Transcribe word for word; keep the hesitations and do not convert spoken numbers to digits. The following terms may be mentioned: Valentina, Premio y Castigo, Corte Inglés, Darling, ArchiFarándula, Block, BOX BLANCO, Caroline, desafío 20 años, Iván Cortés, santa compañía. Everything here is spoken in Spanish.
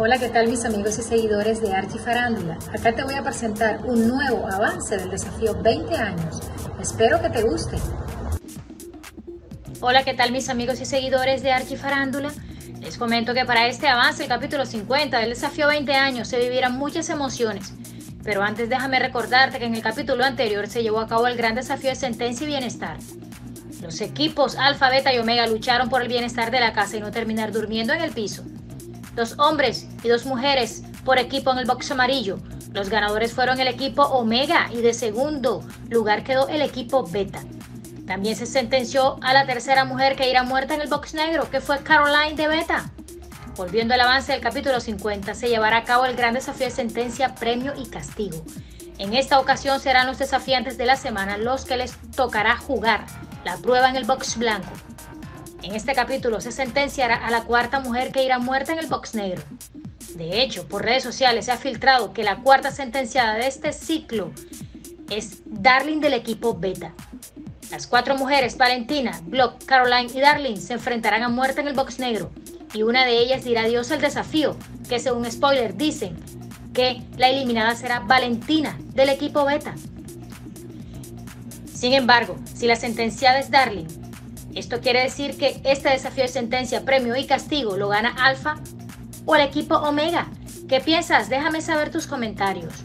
Hola, ¿qué tal mis amigos y seguidores de ArchiFarándula? Acá te voy a presentar un nuevo avance del desafío veinte años. Espero que te guste. Hola, ¿qué tal mis amigos y seguidores de ArchiFarándula? Les comento que para este avance, el capítulo cincuenta del desafío veinte años, se vivirán muchas emociones. Pero antes déjame recordarte que en el capítulo anterior se llevó a cabo el gran desafío de sentencia y bienestar. Los equipos Alfa, Beta y Omega lucharon por el bienestar de la casa y no terminar durmiendo en el piso. Dos hombres y dos mujeres por equipo en el box amarillo. Los ganadores fueron el equipo Omega y de segundo lugar quedó el equipo Beta. También se sentenció a la tercera mujer que irá muerta en el box negro, que fue Caroline de Beta. Volviendo al avance del capítulo cincuenta, se llevará a cabo el gran desafío de sentencia, premio y castigo. En esta ocasión serán los desafiantes de la semana los que les tocará jugar la prueba en el box blanco. En este capítulo se sentenciará a la cuarta mujer que irá muerta en el box negro. De hecho, por redes sociales se ha filtrado que la cuarta sentenciada de este ciclo es Darling del equipo Beta. Las cuatro mujeres, Valentina, Block, Caroline y Darling, se enfrentarán a muerte en el box negro y una de ellas dirá adiós al desafío, que según spoiler dicen que la eliminada será Valentina del equipo Beta. Sin embargo, si la sentenciada es Darling, esto quiere decir que este desafío de sentencia, premio y castigo lo gana Alfa o el equipo Omega. ¿Qué piensas? Déjame saber tus comentarios.